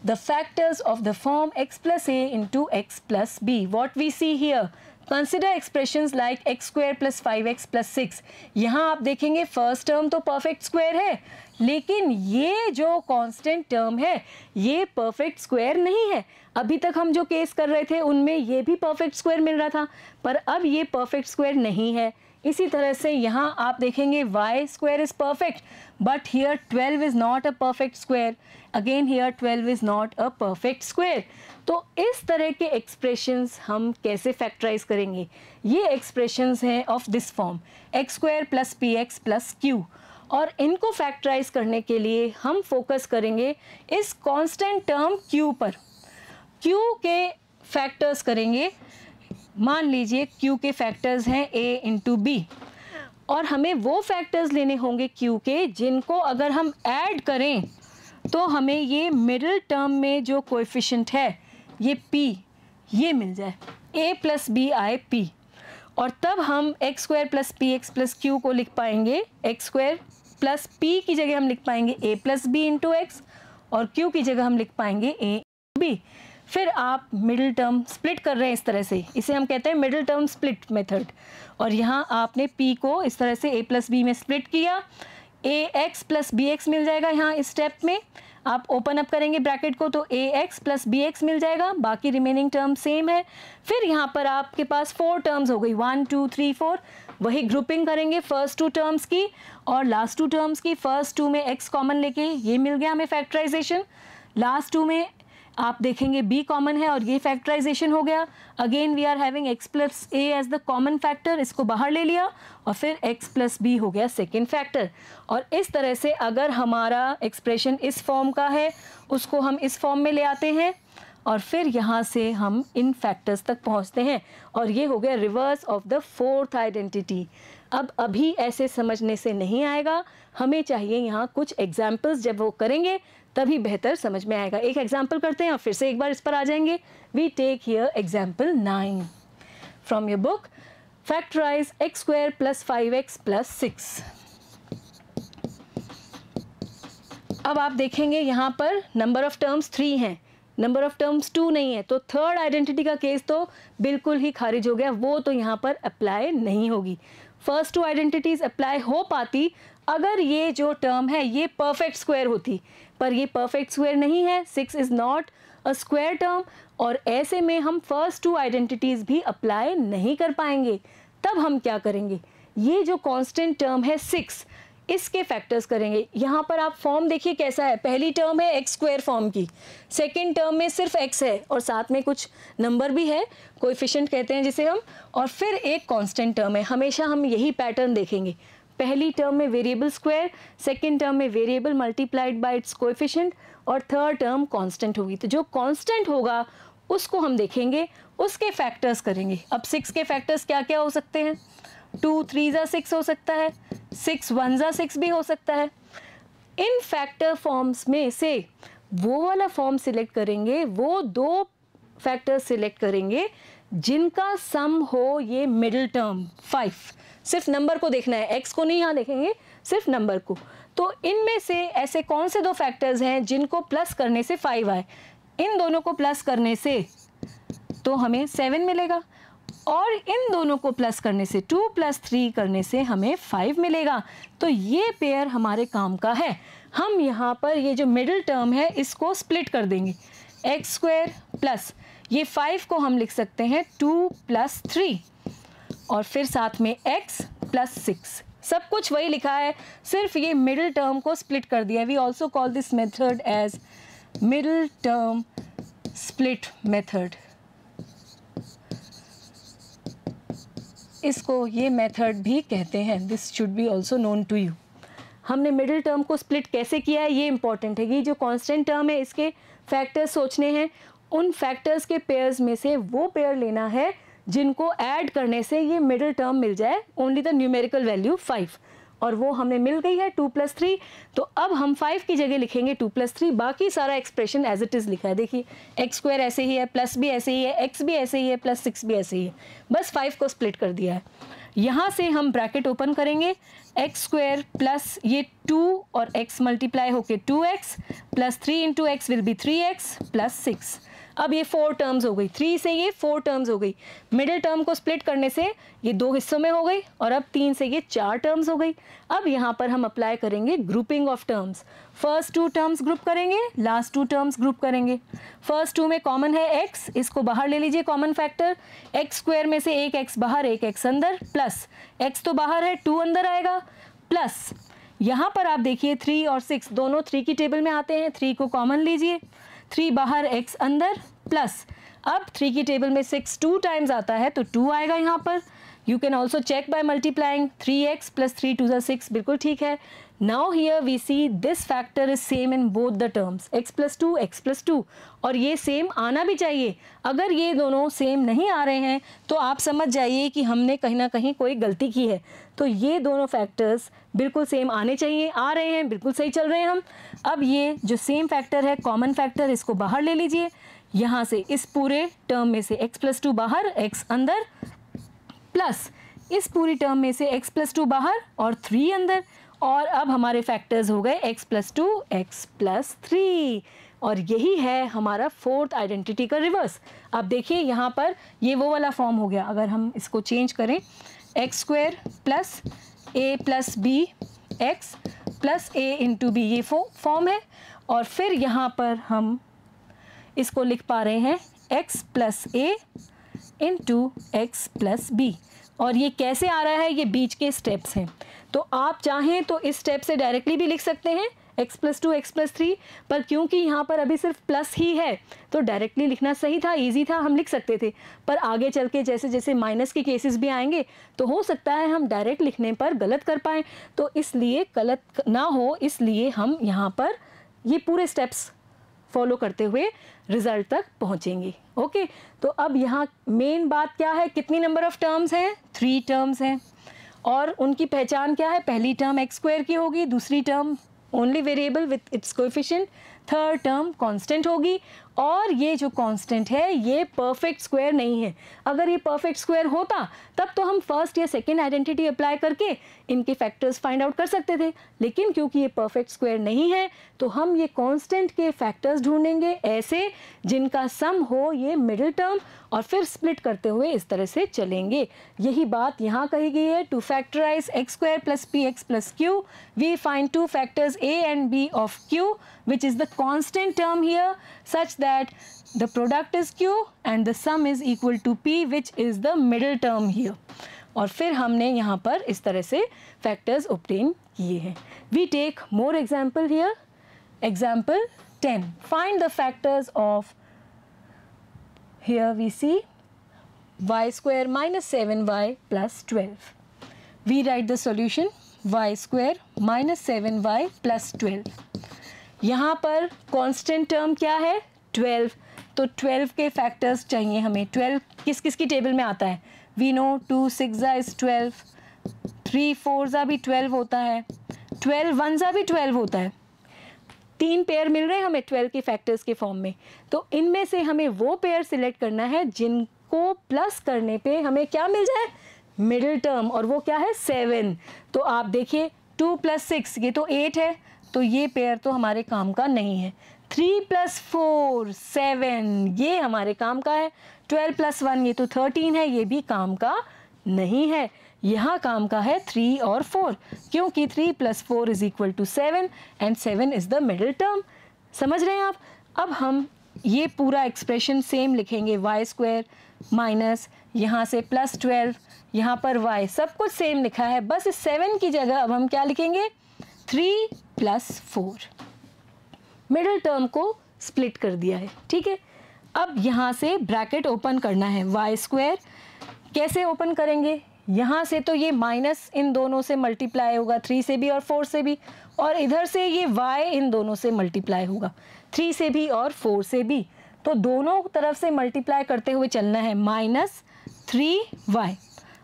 the factors of the form x plus a into x plus b. What we see here? Consider expressions like x square plus five x plus six. यहाँ आप देखेंगे first term तो perfect square है लेकिन ये जो constant term है ये परफेक्ट स्क्वायर नहीं है. अभी तक हम जो केस कर रहे थे उनमें ये भी परफेक्ट स्क्वायर मिल रहा था पर अब ये परफेक्ट स्क्वायर नहीं है. इसी तरह से यहाँ आप देखेंगे y square is perfect but here twelve is not a perfect square. Again here twelve is not a perfect square. तो इस तरह के expressions हम कैसे factorize करेंगे. ये expressions हैं of this form x square plus p x plus q और इनको factorize करने के लिए हम focus करेंगे इस constant term q पर. q के factors करेंगे. मान लीजिए Q के फैक्टर्स हैं A इंटू बी और हमें वो फैक्टर्स लेने होंगे Q के जिनको अगर हम ऐड करें तो हमें ये मिडिल टर्म में जो कोएफिशिएंट है ये P ये मिल जाए A प्लस बी आई पी और तब हम x square plus p x plus q को लिख पाएंगे. एक्स स्क्वायर प्लस पी की जगह हम लिख पाएंगे A plus b into x और Q की जगह हम लिख पाएंगे A बी. फिर आप मिडिल टर्म स्प्लिट कर रहे हैं इस तरह से. इसे हम कहते हैं मिडिल टर्म स्प्लिट मेथड. और यहाँ आपने p को इस तरह से a प्लस बी में स्प्लिट किया. A x plus b x मिल जाएगा. यहाँ इस स्टेप में आप ओपन अप करेंगे ब्रैकेट को तो a x plus b x मिल जाएगा. बाकी रिमेनिंग टर्म सेम है. फिर यहाँ पर आपके पास फोर टर्म्स हो गई वन टू थ्री फोर. वही ग्रुपिंग करेंगे फर्स्ट टू टर्म्स की और लास्ट टू टर्म्स की. फर्स्ट टू में x कॉमन लेके ये मिल गया हमें फैक्टराइजेशन. लास्ट टू में आप देखेंगे b कॉमन है और ये फैक्टराइजेशन हो गया. Again we are having x plus a as the common factor. इसको बाहर ले लिया और फिर x प्लस बी हो गया सेकेंड फैक्टर. और इस तरह से अगर हमारा एक्सप्रेशन इस फॉर्म का है उसको हम इस फॉर्म में ले आते हैं और फिर यहाँ से हम इन फैक्टर्स तक पहुँचते हैं और ये हो गया reverse of the fourth identity. अब अभी ऐसे समझने से नहीं आएगा. हमें चाहिए यहाँ कुछ एग्जाम्पल्स. जब वो करेंगे तभी बेहतर समझ में आएगा. एक एग्जाम्पल करते हैं और फिर से एक बार इस पर आ जाएंगे. We take here example nine from your book. Factorise x square plus five x plus six. अब आप देखेंगे यहाँ पर नंबर ऑफ टर्म्स थ्री हैं नंबर ऑफ टर्म्स टू नहीं है. तो थर्ड आइडेंटिटी का केस तो बिल्कुल ही खारिज हो गया. वो तो यहाँ पर अप्लाई नहीं होगी. फर्स्ट टू आइडेंटिटीज अप्लाई हो पाती अगर ये जो टर्म है ये परफेक्ट स्क्वायर होती पर ये परफेक्ट स्क्वायर नहीं है. Six is not a square term और ऐसे में हम फर्स्ट टू आइडेंटिटीज़ भी अप्लाई नहीं कर पाएंगे. तब हम क्या करेंगे ये जो कांस्टेंट टर्म है सिक्स इसके फैक्टर्स करेंगे. यहाँ पर आप फॉर्म देखिए कैसा है. पहली टर्म है एक्स स्क्वायर फॉर्म की. सेकंड टर्म में सिर्फ एक्स है और साथ में कुछ नंबर भी है कोएफिशिएंट कहते हैं जिसे हम. और फिर एक कांस्टेंट टर्म है. हमेशा हम यही पैटर्न देखेंगे. पहली टर्म में वेरिएबल स्क्वायर सेकंड टर्म में variable multiplied by its coefficient और थर्ड टर्म कांस्टेंट होगी. तो जो कांस्टेंट होगा उसको हम देखेंगे उसके फैक्टर्स करेंगे. अब सिक्स के फैक्टर्स क्या क्या हो सकते हैं. टू थ्री ज़ा सिक्स हो सकता है. सिक्स वन ज़ा सिक्स भी हो सकता है. इन फैक्टर फॉर्म्स में से वो वाला फॉर्म सिलेक्ट करेंगे. वो दो फैक्टर सिलेक्ट करेंगे जिनका सम हो ये मिडिल टर्म फाइव. सिर्फ नंबर को देखना है एक्स को नहीं. यहाँ देखेंगे सिर्फ नंबर को. तो इनमें से ऐसे कौन से दो फैक्टर्स हैं जिनको प्लस करने से फाइव आए. इन दोनों को प्लस करने से तो हमें सेवन मिलेगा और इन दोनों को प्लस करने से टू प्लस थ्री करने से हमें फाइव मिलेगा. तो ये पेयर हमारे काम का है. हम यहाँ पर ये जो मिडिल टर्म है इसको स्प्लिट कर देंगे. एक्स स्क्वायर प्लस ये फाइव को हम लिख सकते हैं टू प्लस थ्री और फिर साथ में एक्स प्लस सिक्स. सब कुछ वही लिखा है, सिर्फ ये मिडिल टर्म को स्प्लिट कर दिया है. We also call this method as middle term split method. इसको ये मेथड भी कहते हैं. This should be also known to you. हमने मिडिल टर्म को स्प्लिट कैसे किया है ये इंपॉर्टेंट है. ये जो कांस्टेंट टर्म है इसके फैक्टर्स सोचने हैं, उन फैक्टर्स के पेयर्स में से वो पेयर लेना है जिनको ऐड करने से ये मिडिल टर्म मिल जाए only the numerical value five, और वो हमें मिल गई है टू प्लस थ्री. तो अब हम फाइव की जगह लिखेंगे टू प्लस थ्री. बाकी सारा एक्सप्रेशन एज इट इज़ लिखा है. देखिए एक्स स्क्वायर ऐसे ही है, प्लस भी ऐसे ही है, एक्स भी ऐसे ही है, प्लस सिक्स भी ऐसे ही है. बस फाइव को स्प्लिट कर दिया है. यहाँ से हम ब्रैकेट ओपन करेंगे, एक्स स्क्वायर प्लस ये टू और एक्स मल्टीप्लाई होके two x plus three into x will be three x plus six. अब ये फोर टर्म्स हो गई, थ्री से ये फोर टर्म्स हो गई. मिडिल टर्म को स्प्लिट करने से ये दो हिस्सों में हो गई और अब तीन से ये चार टर्म्स हो गई. अब यहाँ पर हम अप्लाई करेंगे grouping of terms. First two terms group करेंगे, लास्ट टू टर्म्स ग्रुप करेंगे. फर्स्ट टू में कॉमन है एक्स, इसको बाहर ले लीजिए कॉमन फैक्टर. एक्स स्क्वायर में से एक एक्स बाहर एक एक्स अंदर, प्लस एक्स तो बाहर है टू अंदर आएगा, प्लस यहाँ पर आप देखिए थ्री और सिक्स दोनों थ्री की टेबल में आते हैं. थ्री को कॉमन लीजिए, थ्री बाहर x अंदर, प्लस अब थ्री की टेबल में सिक्स टू टाइम्स आता है तो टू आएगा यहाँ पर. You can also check by multiplying three x plus three two ज़ा सिक्स. बिल्कुल ठीक है. Now here we see this factor is same in both the terms, x plus two x plus two, और ये same आना भी चाहिए. अगर ये दोनों सेम नहीं आ रहे हैं तो आप समझ जाइए कि हमने कहीं ना कहीं कोई गलती की है. तो ये दोनों फैक्टर्स बिल्कुल सेम आने चाहिए, आ रहे हैं, बिल्कुल सही चल रहे हैं हम. अब ये जो सेम फैक्टर है कॉमन फैक्टर, इसको बाहर ले लीजिए. यहाँ से इस पूरे टर्म में से x प्लस टू बाहर x अंदर, प्लस इस पूरी टर्म में से x प्लस टू बाहर और थ्री अंदर, और अब हमारे फैक्टर्स हो गए x plus two x plus three. और यही है हमारा फोर्थ आइडेंटिटी का रिवर्स. अब देखिए यहाँ पर ये वो वाला फॉर्म हो गया. अगर हम इसको चेंज करें, x square plus a plus b x plus a into b, ये फॉर्म है. और फिर यहाँ पर हम इसको लिख पा रहे हैं x plus a into x plus b. और ये कैसे आ रहा है, ये बीच के स्टेप्स हैं. तो आप चाहें तो इस स्टेप से डायरेक्टली भी लिख सकते हैं x plus two x plus three, पर क्योंकि यहाँ पर अभी सिर्फ प्लस ही है तो डायरेक्टली लिखना सही था, इजी था, हम लिख सकते थे. पर आगे चल के जैसे जैसे माइनस के केसेस भी आएंगे तो हो सकता है हम डायरेक्ट लिखने पर गलत कर पाएँ, तो इसलिए गलत ना हो, इसलिए हम यहाँ पर ये पूरे स्टेप्स फॉलो करते हुए रिजल्ट तक पहुँचेंगे. ओके, तो अब यहाँ मेन बात क्या है, कितनी नंबर ऑफ़ टर्म्स हैं, थ्री टर्म्स हैं, और उनकी पहचान क्या है. पहली टर्म एक्स स्क्वायर की होगी, दूसरी term only variable with its coefficient, third term constant होगी, और ये जो कांस्टेंट है ये परफेक्ट स्क्वायर नहीं है. अगर ये परफेक्ट स्क्वायर होता तब तो हम फर्स्ट या सेकेंड आइडेंटिटी अप्लाई करके इनके फैक्टर्स फाइंड आउट कर सकते थे, लेकिन क्योंकि ये परफेक्ट स्क्वायर नहीं है तो हम ये कांस्टेंट के फैक्टर्स ढूंढेंगे ऐसे जिनका सम हो ये मिडिल टर्म, और फिर स्प्लिट करते हुए इस तरह से चलेंगे. यही बात यहाँ कही गई है. To factorise x square plus p x plus q, we find two factors a and b of q which is the constant term here such that the product is q and the sum is equal to p which is the middle term here. और फिर हमने यहाँ पर इस तरह से factors obtain किए हैं. We take more example here. Example ten. Find the factors of, here we see y square minus seven y plus twelve. We write the solution y square minus seven y plus twelve. यहाँ पर constant term क्या है, twelve. तो twelve के factors चाहिए हमें. Twelve किस किस की टेबल में आता है, वी नो टू सिक्स ज़ा इज़ ट्वेल्व, थ्री फोर ज़ा भी ट्वेल्व होता है, ट्वेल्व वन ज़ा भी ट्वेल्व होता है. तीन पेयर मिल रहे हैं हमें ट्वेल्व के फैक्टर्स के फॉर्म में. तो इनमें से हमें वो पेयर सिलेक्ट करना है जिनको प्लस करने पे हमें क्या मिल जाए, मिडिल टर्म, और वो क्या है, सेवन. तो आप देखिए टू प्लस सिक्स ये तो एट है, तो ये पेयर तो हमारे काम का नहीं है. थ्री प्लस फोर सेवन, ये हमारे काम का है. ट्वेल्व प्लस वन ये तो थर्टीन है, ये भी काम का नहीं है. यहाँ काम का है थ्री और फोर, क्योंकि three plus four is equal to seven and seven is the middle term. समझ रहे हैं आप. अब हम ये पूरा एक्सप्रेशन सेम लिखेंगे, वाई स्क्वायर माइनस यहाँ से प्लस ट्वेल्व, यहाँ पर वाई, सब कुछ सेम लिखा है, बस इस सेवन की जगह अब हम क्या लिखेंगे, three plus four. Middle term को स्प्लिट कर दिया है, ठीक है। अब यहाँ से ब्रैकेट ओपन करना है, वाई स्क्वायर कैसे ओपन करेंगे, यहाँ से तो ये माइनस इन दोनों से मल्टीप्लाई होगा, थ्री से भी और फोर से भी, और इधर से ये वाई इन दोनों से मल्टीप्लाई होगा, थ्री से भी और फोर से भी, तो दोनों तरफ से मल्टीप्लाई करते हुए चलना है, माइनस थ्री वाई,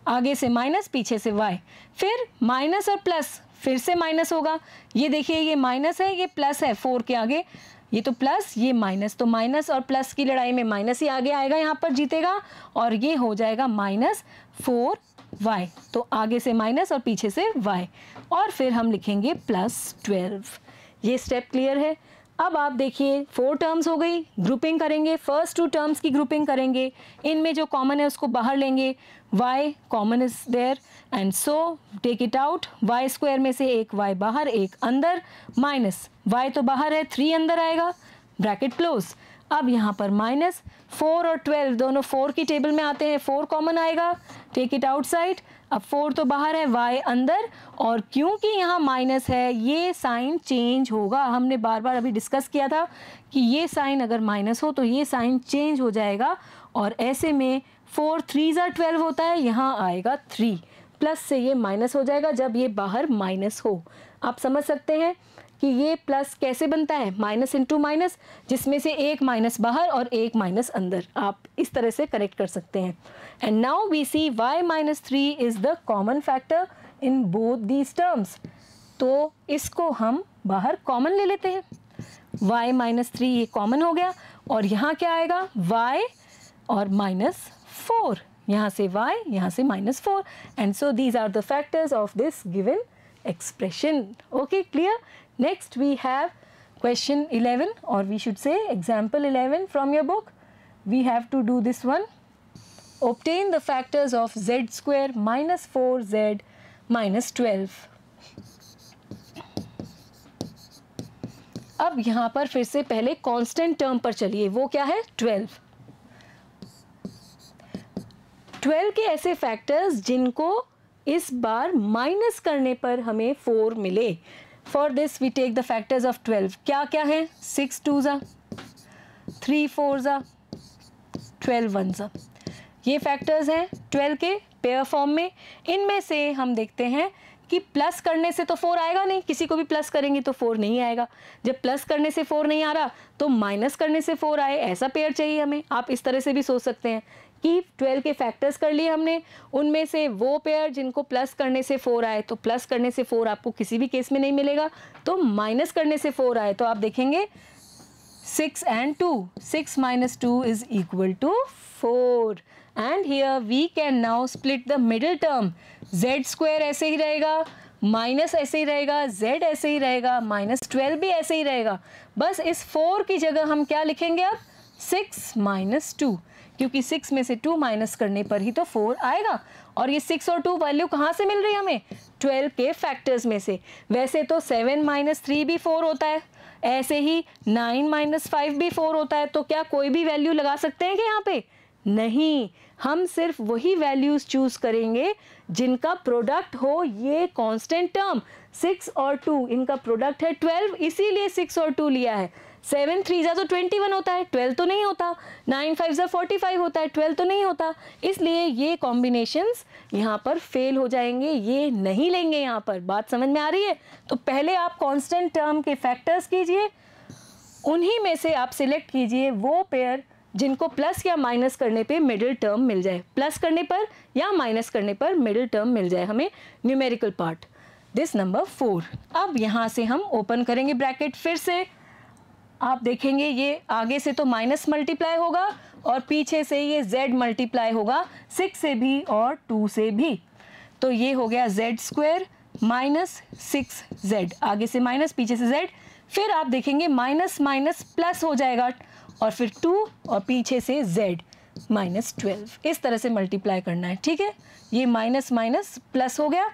आगे से माइनस पीछे से वाई, फिर माइनस और प्लस, फिर से माइनस होगा, ये देखिए ये माइनस है ये प्लस है, फोर के आगे ये तो प्लस ये माइनस, तो माइनस और प्लस की लड़ाई में माइनस ही आगे आएगा, यहाँ पर जीतेगा, और ये हो जाएगा माइनस फोर y, तो आगे से माइनस और पीछे से y, और फिर हम लिखेंगे प्लस ट्वेल्व। ये स्टेप क्लियर है। अब आप देखिए फोर टर्म्स हो गई, ग्रुपिंग करेंगे, फर्स्ट टू टर्म्स की ग्रुपिंग करेंगे, इनमें जो कॉमन है उसको बाहर लेंगे, y common is there and so take it out, y square में से एक y बाहर एक अंदर, माइनस y तो बाहर है थ्री अंदर आएगा, ब्रैकेट क्लोज। अब यहाँ पर माइनस फोर और ट्वेल्व दोनों फोर की टेबल में आते हैं, फोर कॉमन आएगा, टेक इट आउटसाइड, अब फोर तो बाहर है y अंदर, और क्योंकि यहाँ माइनस है ये साइन चेंज होगा, हमने बार बार अभी डिस्कस किया था कि ये साइन अगर माइनस हो तो ये साइन चेंज हो जाएगा, और ऐसे में फोर थ्री ज़ा ट्वेल्व होता है, यहाँ आएगा थ्री, प्लस से ये माइनस हो जाएगा जब ये बाहर माइनस हो। आप समझ सकते हैं कि ये प्लस कैसे बनता है, माइनस इंटू माइनस, जिसमें से एक माइनस बाहर और एक माइनस अंदर, आप इस तरह से करेक्ट कर सकते हैं। And now we see y minus three is the common factor in both these terms, तो इसको हम बाहर कॉमन ले लेते हैं, वाई माइनस थ्री ये कॉमन हो गया, और यहाँ क्या आएगा वाई और माइनस फोर, यहाँ से y यहाँ से minus four, and so these are the factors of this given expression. Okay, clear. Next we have question eleven, or we should say example eleven from your book. We have to do this one. Obtain the factors of z square minus four z minus twelve. अब यहाँ पर फिर से पहले constant term पर चलिए, वो क्या है twelve. twelve के ऐसे factors जिनको इस बार minus करने पर हमें four मिले. For this we take the factors of twelve. क्या क्या है, सिक्स टू ज़ा, थ्री फोर ज़ा, ट्वेल्व वन ज़ा, ये फैक्टर्स हैं ट्वेल्व के पेयर फॉर्म में। इनमें से हम देखते हैं कि प्लस करने से तो फोर आएगा नहीं, किसी को भी प्लस करेंगे तो फोर नहीं आएगा, जब प्लस करने से फोर नहीं आ रहा तो माइनस करने से फोर आए, ऐसा पेयर चाहिए हमें। आप इस तरह से भी सोच सकते हैं कि ट्वेल्व के फैक्टर्स कर लिए हमने, उनमें से वो पेयर जिनको प्लस करने से फोर आए, तो प्लस करने से फोर आपको किसी भी केस में नहीं मिलेगा, तो माइनस करने से फोर आए तो आप देखेंगे six and two, six minus two is equal to four, and here we can now split the middle term, z square ऐसे ही रहेगा, माइनस ऐसे ही रहेगा, z ऐसे ही रहेगा, माइनस ट्वेल्व भी ऐसे ही रहेगा, बस इस फोर की जगह हम क्या लिखेंगे अब, सिक्स माइनस टू, क्योंकि सिक्स में से टू माइनस करने पर ही तो फोर आएगा, और ये सिक्स और टू वैल्यू कहाँ से मिल रही है हमें, ट्वेल्व के फैक्टर्स में से। वैसे तो सेवन माइनस थ्री भी फोर होता है, ऐसे ही नाइन माइनस फाइव भी फोर होता है, तो क्या कोई भी वैल्यू लगा सकते हैं कि यहाँ पे नहीं, हम सिर्फ वही वैल्यूज़ चूज़ करेंगे जिनका प्रोडक्ट हो ये कांस्टेंट टर्म, सिक्स और टू इनका प्रोडक्ट है ट्वेल्व, इसीलिए सिक्स और टू लिया है, सेवन थ्री ज़ा तो ट्वेंटी वन होता है, ट्वेल्व तो नहीं होता, नाइन फाइव ज़ा फोर्टी फाइव होता है, ट्वेल्व तो नहीं होता, इसलिए ये कॉम्बिनेशंस यहाँ पर फेल हो जाएंगे, ये नहीं लेंगे यहाँ पर। बात समझ में आ रही है? तो पहले आप कांस्टेंट टर्म के फैक्टर्स कीजिए, उन्हीं में से आप सिलेक्ट कीजिए वो पेयर जिनको प्लस या माइनस करने पे मिडिल टर्म मिल जाए, प्लस करने पर या माइनस करने पर मिडिल टर्म मिल जाए हमें, numerical part this number four. अब यहाँ से हम ओपन करेंगे ब्रैकेट, फिर से आप देखेंगे ये आगे से तो माइनस मल्टीप्लाई होगा और पीछे से ये z मल्टीप्लाई होगा, सिक्स से भी और टू से भी, तो ये हो गया z square minus six z, आगे से माइनस पीछे से z, फिर आप देखेंगे माइनस माइनस प्लस हो जाएगा और फिर टू और पीछे से z माइनस ट्वेल्व, इस तरह से मल्टीप्लाई करना है, ठीक है। ये माइनस माइनस प्लस हो गया,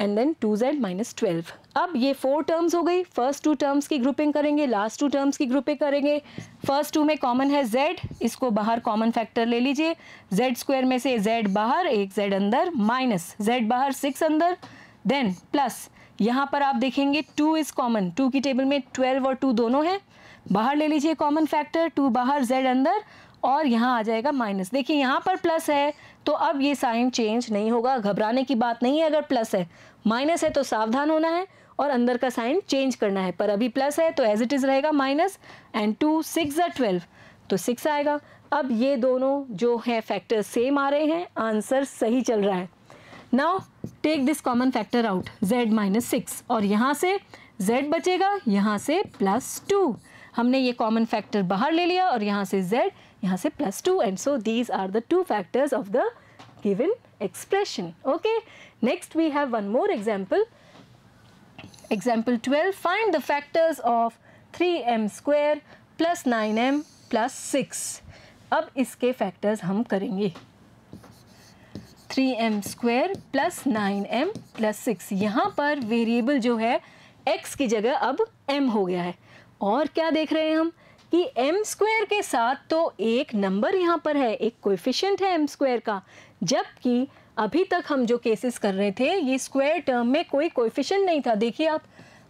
and then two z minus twelve. अब ये फोर टर्म्स हो गई, फर्स्ट टू टर्म्स की ग्रुपिंग करेंगे, लास्ट टू टर्म्स की ग्रुपिंग करेंगे। फर्स्ट टू में कॉमन है z, इसको बाहर कॉमन फैक्टर ले लीजिए, z स्क्वायर में से z बाहर, एक z अंदर, माइनस z बाहर सिक्स अंदर, देन प्लस यहाँ पर आप देखेंगे टू इज़ कॉमन, टू की टेबल में ट्वेल्व और टू दोनों हैं, बाहर ले लीजिए कॉमन फैक्टर, टू बाहर z अंदर, और यहाँ आ जाएगा माइनस। देखिए यहाँ पर प्लस है तो अब ये साइन चेंज नहीं होगा, घबराने की बात नहीं है। अगर प्लस है, माइनस है तो सावधान होना है और अंदर का साइन चेंज करना है, पर अभी प्लस है तो एज इट इज़ रहेगा माइनस, एंड टू सिक्स या ट्वेल्व तो सिक्स आएगा। अब ये दोनों जो है फैक्टर सेम आ रहे हैं, आंसर सही चल रहा है। Now take this common factor out, z minus six, और यहाँ से जेड बचेगा, यहाँ से प्लस टू, हमने ये कॉमन फैक्टर बाहर ले लिया और यहाँ से जेड, यहाँ से plus two, and so these are the two factors of the given expression. Okay, next we have one more example, example twelve, find the factors of three M square plus nine M plus six. अब इसके factors हम करेंगे, three M square plus nine M plus six, यहाँ पर variable जो है x की जगह अब m हो गया है, और क्या देख रहे हैं हम कि m स्क्वायर के साथ तो एक नंबर यहाँ पर है, एक कोएफिशिएंट है m स्क्वायर का, जबकि अभी तक हम जो केसेस कर रहे थे ये स्क्वायर टर्म में कोई कोएफिशिएंट नहीं था। देखिए आप,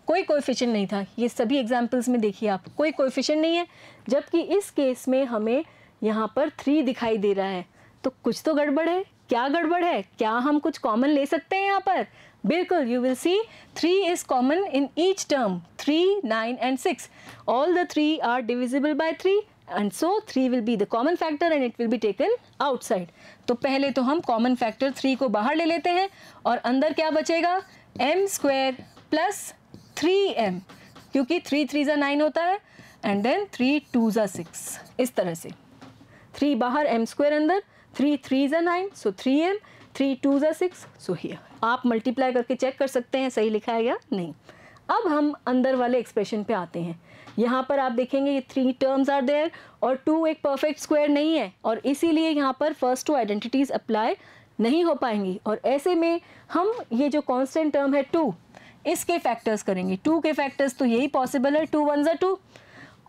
कोई कोएफिशिएंट नहीं था, ये सभी एग्जाम्पल्स में देखिए आप कोई कोएफिशिएंट नहीं है, जबकि इस केस में हमें यहाँ पर थ्री दिखाई दे रहा है, तो कुछ तो गड़बड़ है। क्या गड़बड़ है? क्या हम कुछ कॉमन ले सकते हैं यहाँ पर? बिल्कुल, you will see three is common in each term, three, nine and six, all the three are divisible by three, and so three will be the common factor and it will be taken outside. तो पहले तो हम common factor three को बाहर ले लेते हैं, और अंदर क्या बचेगा, m square plus three m, क्योंकि थ्री थ्री ज़ा नाइन होता है, एंड देन थ्री टू ज़ा सिक्स, इस तरह से थ्री बाहर एम स्क्वायर अंदर, थ्री थ्री ज़ा nine so three m, three two ज़ा सिक्स सो हियर। आप मल्टीप्लाई करके चेक कर सकते हैं सही लिखा है या नहीं। अब हम अंदर वाले एक्सप्रेशन पे आते हैं, यहाँ पर आप देखेंगे ये थ्री टर्म्स आर देयर और टू एक परफेक्ट स्क्वायर नहीं है, और इसीलिए यहाँ पर फर्स्ट टू आइडेंटिटीज़ अप्लाई नहीं हो पाएंगी, और ऐसे में हम ये जो कॉन्स्टेंट टर्म है टू, इसके फैक्टर्स करेंगे। टू के फैक्टर्स तो यही पॉसिबल है, टू वन ज़ा टू,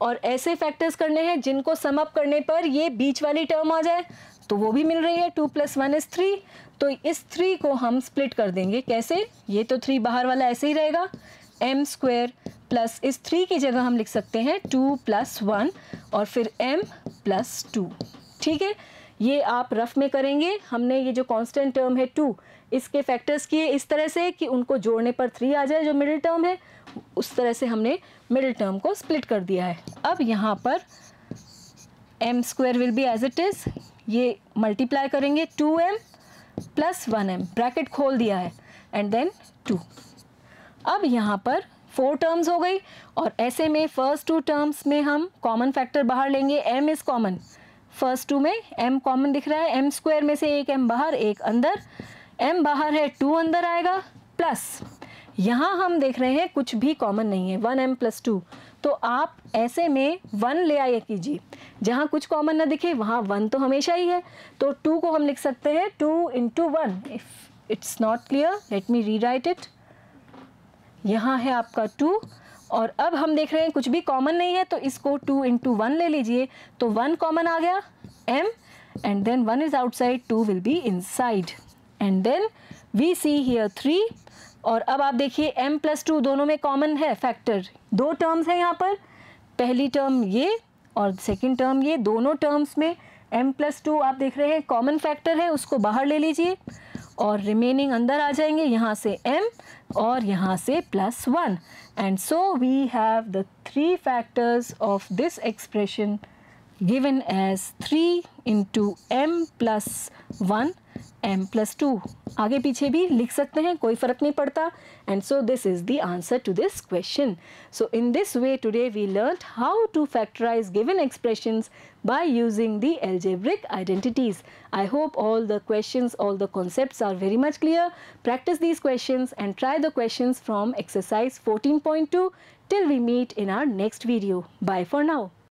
और ऐसे फैक्टर्स करने हैं जिनको सम अप करने पर ये बीच वाली टर्म आ जाए, तो वो भी मिल रही है, two plus one is three, तो इस थ्री को हम स्प्लिट कर देंगे। कैसे? ये तो थ्री बाहर वाला ऐसे ही रहेगा, एम स्क्वायर प्लस इस थ्री की जगह हम लिख सकते हैं टू प्लस वन और फिर एम प्लस टू, ठीक है। ये आप रफ में करेंगे, हमने ये जो कांस्टेंट टर्म है टू, इसके फैक्टर्स किए इस तरह से कि उनको जोड़ने पर थ्री आ जाए जो मिडिल टर्म है, उस तरह से हमने मिडिल टर्म को स्प्लिट कर दिया है। अब यहाँ पर m square will be as it is, ये मल्टीप्लाई करेंगे two m plus one m, bracket खोल दिया है, एंड देन टू। अब यहाँ पर फोर टर्म्स हो गई, और ऐसे में फर्स्ट टू टर्म्स में हम कॉमन फैक्टर बाहर लेंगे, m is common, first two में m कॉमन दिख रहा है, m स्क्वायर में से एक m बाहर एक अंदर, m बाहर है टू अंदर आएगा, प्लस यहाँ हम देख रहे हैं कुछ भी कॉमन नहीं है, वन एम प्लस टू, तो आप ऐसे में वन ले आया कीजिए, जहाँ कुछ कॉमन ना दिखे वहाँ वन तो हमेशा ही है, तो टू को हम लिख सकते हैं two into one. If it's not clear let me rewrite it, यहाँ है आपका टू, और अब हम देख रहे हैं कुछ भी कॉमन नहीं है, तो इसको टू इंटू वन ले लीजिए, तो वन कॉमन आ गया m, and then one is outside, two will be inside, and then we see here three, और अब आप देखिए m प्लस टू दोनों में कॉमन है फैक्टर, दो टर्म्स हैं यहाँ पर, पहली टर्म ये और सेकंड टर्म ये, दोनों टर्म्स में m प्लस टू आप देख रहे हैं कॉमन फैक्टर है, उसको बाहर ले लीजिए और रिमेनिंग अंदर आ जाएंगे, यहाँ से m और यहाँ से plus one, and so we have the three factors of this expression given as three into m plus one m plus two. आगे पीछे भी लिख सकते हैं, कोई फ़र्क नहीं पड़ता, and so this is the answer to this question. So in this way today we learned how to factorize given expressions by using the algebraic identities. I hope all the questions, all the concepts are very much clear. Practice these questions and try the questions from exercise fourteen point two till we meet in our next video. Bye for now.